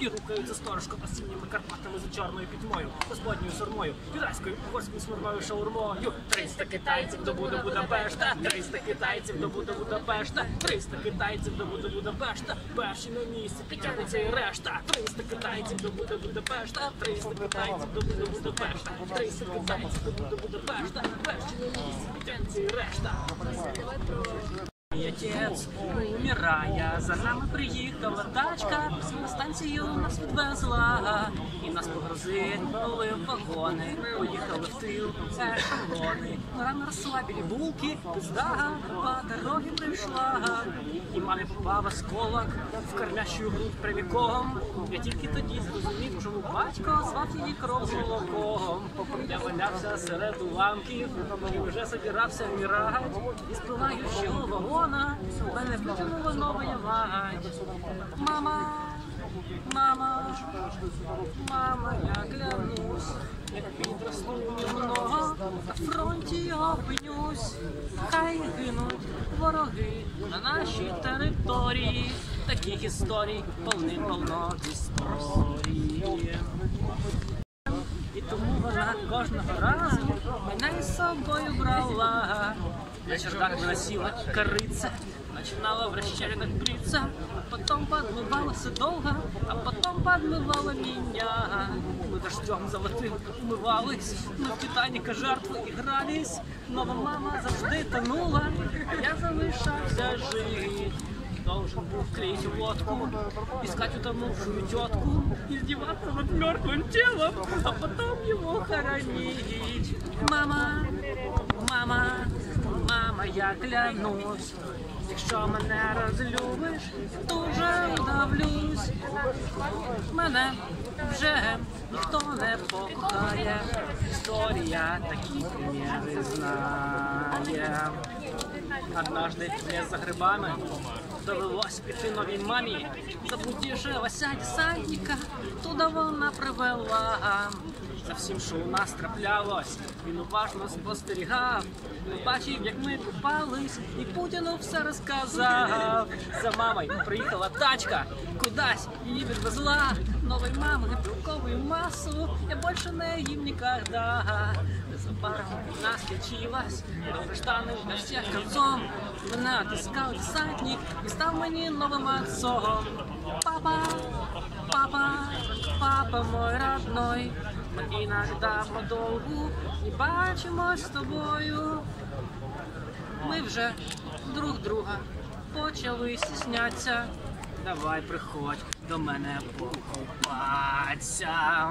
і рухаються сторожком осінніми Карпатами за чорною пітьмою, господньою сурмою, пірайською угорською смирною шаурмою. 300 китайців добуде Будапешта, 300 китайців добуде Будапешта, 300 китайців добуде Будапешта, перші на місці підтягнеться і решта. 300 китайців добуде Будапешта, 300 китайців добуде Будапешта, 300 китайців добуде Будапешта, перші на місці підтягнеться і решта. Отець, умирає, за нами приїхала тачка, на станцію нас відвезла, і нас погрузили в вагони, поїхали в тил ешелони. Рано розслабили булки, пизда по дорогі прийшла, і мамі попав осколок в кормящу грудь прямиком. Я тільки тоді зрозумів, чому батько звав її кров з молоком. Я валявся серед уламків і вже собирався вмирати, і спливаючого вагон мене втягнула нова явать. Мама, мама, мама, я клянусь, як підросту немного, на фронті опинюсь. Хай гинуть вороги на нашій території. Таких історій повним-полно історії. І тому вона кожного разу мене із собою брала. На чердак выносила корыца, начинала в расчеренок бриться, потом подмывалась долго, а потом подмывала меня. Мы дождем золотым умывались, мы в Титаника жертвы игрались, но мама завжди тонула, а я залишався жить. Должен был клеить водку, искать утонувшую тетку, издеваться над мертвым телом, а потом его хоронить. Мама, мама, мама, я клянусь, якщо мене розлюбиш, дуже вдавлюсь. Мене вже ніхто не покохає, історія такі приміри знає. Однажды в лес за грибами довелось піти новій мамі, заблудившегося десантника туди вона привела. За всім, що у нас траплялось, він уважно спостерігав, бачив, як ми купались, і Путіну все розказав. За мамою приїхала тачка, кудись її відвезла, нової мами білковою масу, я більше не їм нікогда. Незабаром нас лічилась, долгожданим на всіх концом, мене отискав десантник і став мені новим отцом. Папа, папа, папа мой родной, мы иногда подолгу не бачимось с тобою. Мы вже друг друга почали стісняться. Давай приходь до мене покупаться.